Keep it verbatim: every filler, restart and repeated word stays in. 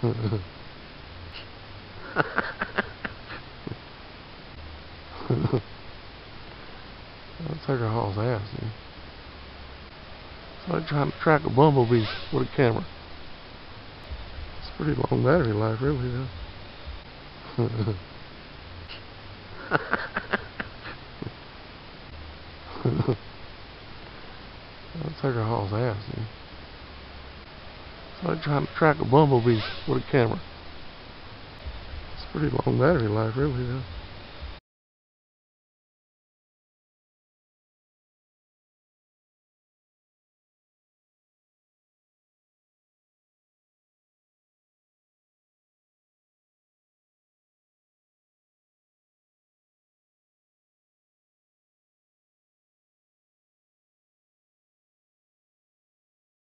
That's like a hall's ass, dude. It's like trying to track a bumblebee with a camera. It's a pretty long battery life, really, though. That's like a hall's ass, dude. It's like trying to track a bumblebee with a camera. It's a pretty long battery life, really, though.